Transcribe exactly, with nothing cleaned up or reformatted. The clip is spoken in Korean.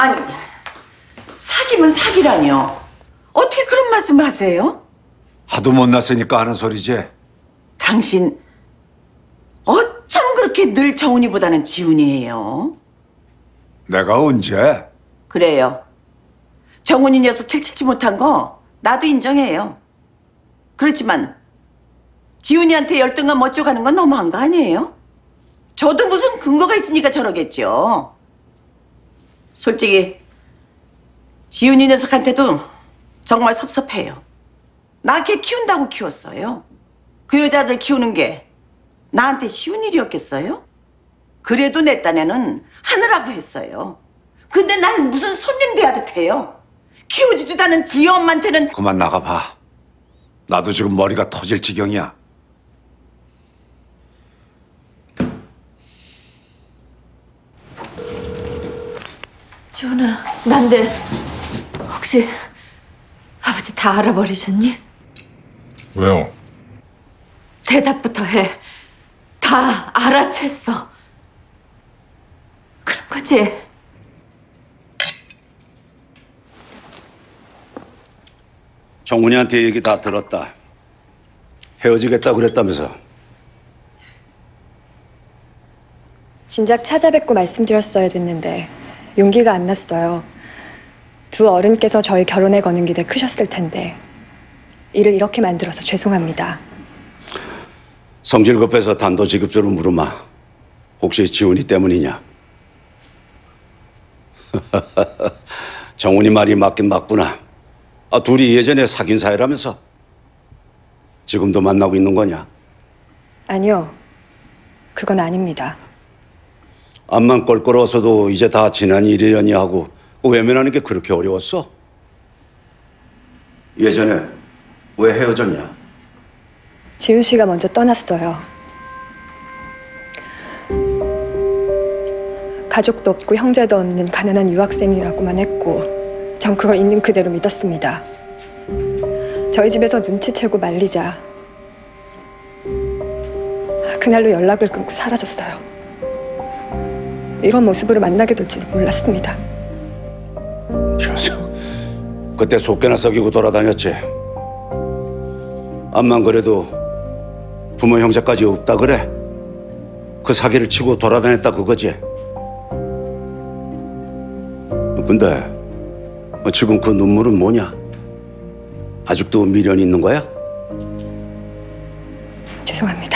아니, 사기면 사기라니요. 어떻게 그런 말씀을 하세요? 하도 못났으니까 하는 소리지. 당신 어쩜 그렇게 늘 정훈이보다는 지훈이에요? 내가 언제? 그래요. 정훈이 녀석 칠칠치 못한 거 나도 인정해요. 그렇지만 지훈이한테 열등감 어쩌가는 건 너무한 거 아니에요? 저도 무슨 근거가 있으니까 저러겠죠. 솔직히 지훈이 녀석한테도 정말 섭섭해요. 나 걔 키운다고 키웠어요. 그 여자들 키우는 게 나한테 쉬운 일이었겠어요? 그래도 내 딴에는 하느라고 했어요. 근데 난 무슨 손님 대하듯 해요. 키우지도 않은 지 엄마한테는. 그만 나가봐. 나도 지금 머리가 터질 지경이야. 지훈아, 난데 혹시 아버지 다 알아버리셨니? 왜요? 대답부터 해. 다 알아챘어. 그런 거지? 정훈이한테 얘기 다 들었다. 헤어지겠다 그랬다면서. 진작 찾아뵙고 말씀드렸어야 됐는데 용기가 안 났어요. 두 어른께서 저희 결혼에 거는 기대 크셨을 텐데 일을 이렇게 만들어서 죄송합니다. 성질 급해서 단도직입적으로 물음아. 혹시 지훈이 때문이냐? 정훈이 말이 맞긴 맞구나. 아, 둘이 예전에 사귄 사이라면서? 지금도 만나고 있는 거냐? 아니요. 그건 아닙니다. 암만 껄끄러워서도 이제 다 지난 일이려니 하고 외면하는 게 그렇게 어려웠어? 예전에 왜 헤어졌냐? 지훈 씨가 먼저 떠났어요. 가족도 없고 형제도 없는 가난한 유학생이라고만 했고 전 그걸 있는 그대로 믿었습니다. 저희 집에서 눈치채고 말리자 그날로 연락을 끊고 사라졌어요. 이런 모습으로 만나게 될 줄은 몰랐습니다. 그때 속게나 썩이고 돌아다녔지. 암만 그래도 부모 형제까지 없다 그래? 그 사기를 치고 돌아다녔다 그거지? 근데 지금 그 눈물은 뭐냐? 아직도 미련이 있는 거야? 죄송합니다.